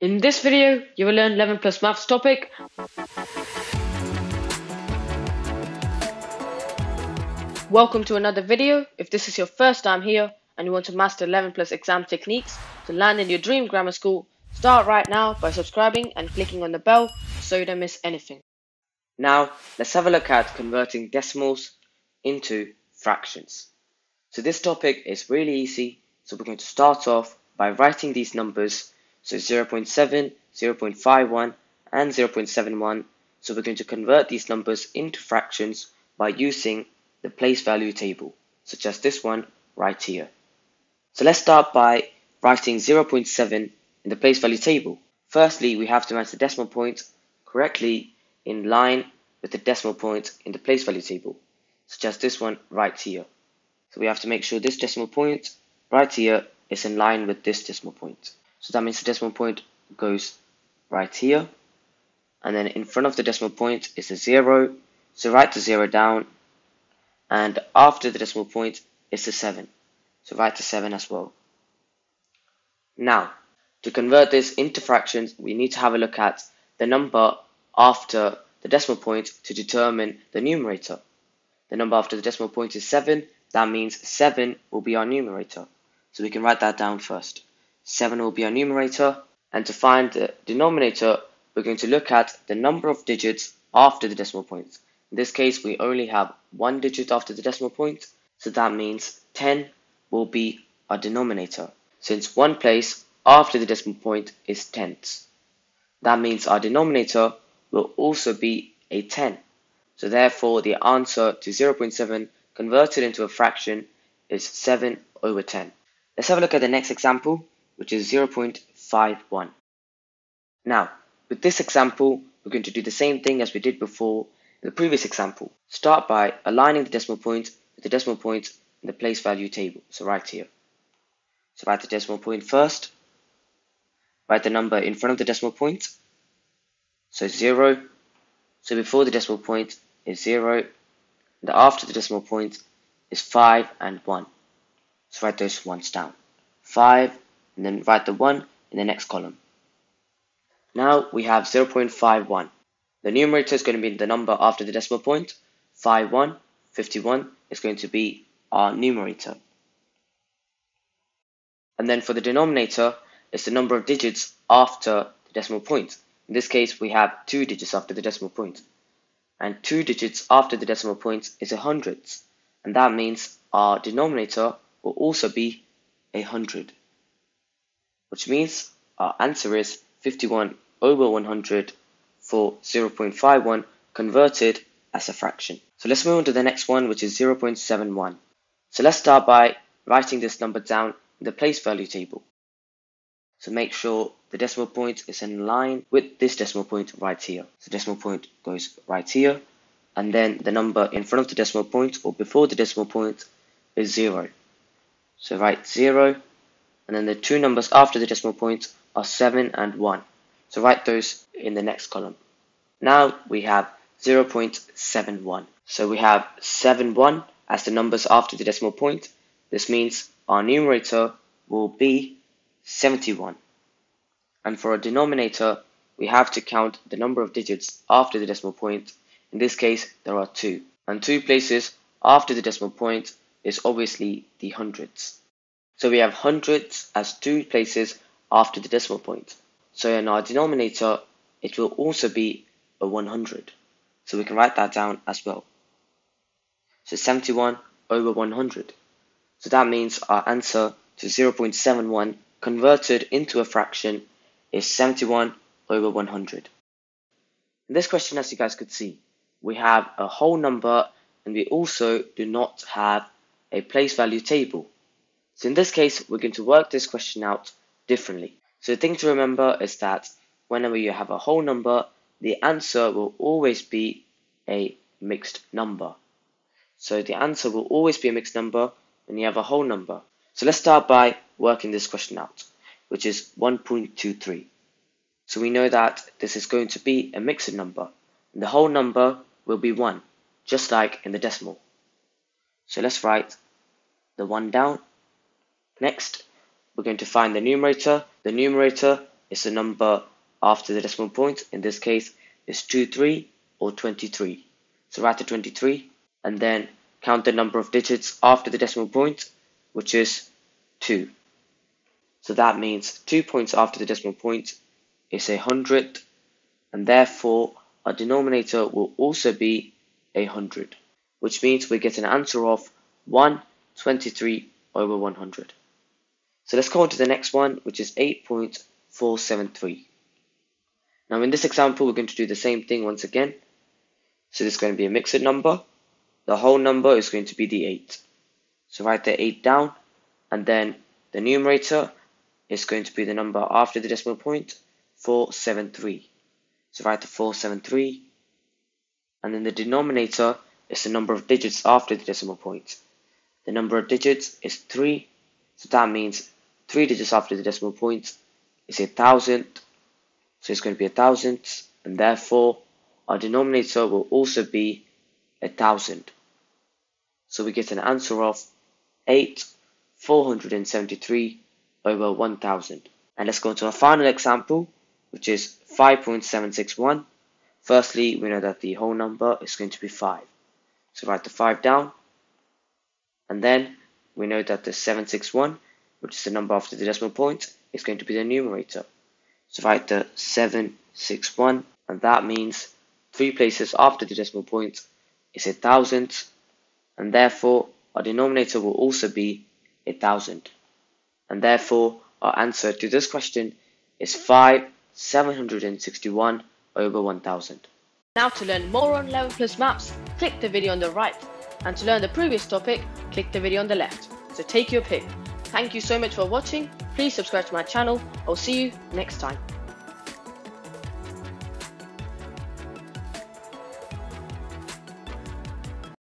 In this video, you will learn 11+ Maths topic. Welcome to another video. If this is your first time here and you want to master 11+ exam techniques to land in your dream grammar school, start right now by subscribing and clicking on the bell so you don't miss anything. Now, let's have a look at converting decimals into fractions. So this topic is really easy, so we're going to start off by writing these numbers. So 0.7, 0.51 and 0.71. So we're going to convert these numbers into fractions by using the place value table, such as this one right here. So let's start by writing 0.7 in the place value table. Firstly, we have to match the decimal point correctly in line with the decimal point in the place value table, such as this one right here. So we have to make sure this decimal point right here is in line with this decimal point. So that means the decimal point goes right here, and then in front of the decimal point is a 0, so write the 0 down, and after the decimal point is the 7, so write the 7 as well. Now, to convert this into fractions, we need to have a look at the number after the decimal point to determine the numerator. The number after the decimal point is 7, that means 7 will be our numerator, so we can write that down first. 7 will be our numerator, and to find the denominator, we're going to look at the number of digits after the decimal point. In this case, we only have one digit after the decimal point, so that means 10 will be our denominator, since one place after the decimal point is tenths. That means our denominator will also be a 10. So therefore, the answer to 0.7 converted into a fraction is 7/10. Let's have a look at the next example, which is 0.51. Now, with this example, we're going to do the same thing as we did before in the previous example. Start by aligning the decimal point with the decimal point in the place value table, so right here. So write the decimal point first, write the number in front of the decimal point, so 0, so before the decimal point is 0, and after the decimal point is 5 and 1. So write those ones down, 5, and then write the 1 in the next column. Now we have 0.51. The numerator is going to be the number after the decimal point. 51 is going to be our numerator. And then for the denominator, it's the number of digits after the decimal point. In this case, we have 2 digits after the decimal point. And 2 digits after the decimal point is 100. And that means our denominator will also be 100. Which means our answer is 51/100 for 0.51 converted as a fraction. So let's move on to the next one, which is 0.71. So let's start by writing this number down in the place value table. So make sure the decimal point is in line with this decimal point right here. So decimal point goes right here, and then the number in front of the decimal point or before the decimal point is 0. So write 0. And then the two numbers after the decimal point are 7 and 1. So write those in the next column. Now we have 0.71. So we have 71 as the numbers after the decimal point. This means our numerator will be 71. And for our denominator, we have to count the number of digits after the decimal point. In this case, there are 2. And 2 places after the decimal point is obviously the hundreds. So we have hundreds as 2 places after the decimal point. So in our denominator, it will also be 100. So we can write that down as well. So 71/100. So that means our answer to 0.71 converted into a fraction is 71/100. In this question, as you guys could see, we have a whole number and we also do not have a place value table. So in this case, we're going to work this question out differently. So the thing to remember is that whenever you have a whole number, the answer will always be a mixed number. So the answer will always be a mixed number when you have a whole number. So let's start by working this question out, which is 1.23. So we know that this is going to be a mixed number, and the whole number will be 1, just like in the decimal. So let's write the 1 down. Next, we're going to find the numerator. The numerator is the number after the decimal point. In this case, it's 23 or 23. So write the 23 and then count the number of digits after the decimal point, which is 2. So that means 2 points after the decimal point is 100, and therefore our denominator will also be 100, which means we get an answer of 123/100. So let's go on to the next one, which is 8.473. Now in this example, we're going to do the same thing once again. So this is going to be a mixed number. The whole number is going to be the 8. So write the 8 down, and then the numerator is going to be the number after the decimal point, 473. So write the 473, and then the denominator is the number of digits after the decimal point. The number of digits is 3, so that means 3 digits after the decimal point is 1,000. So it's going to be 1,000, and therefore our denominator will also be 1,000. So we get an answer of 8,473/1,000. And let's go to our final example, which is 5.761. Firstly, we know that the whole number is going to be 5. So write the 5 down. And then we know that the 761, which is the number after the decimal point, is going to be the numerator. So write the 761, and that means 3 places after the decimal point is 1,000, and therefore our denominator will also be 1,000. And therefore our answer to this question is 5,761/1,000. Now to learn more on Level Plus Maths, click the video on the right, and to learn the previous topic, click the video on the left. So take your pick. Thank you so much for watching. Please subscribe to my channel. I'll see you next time.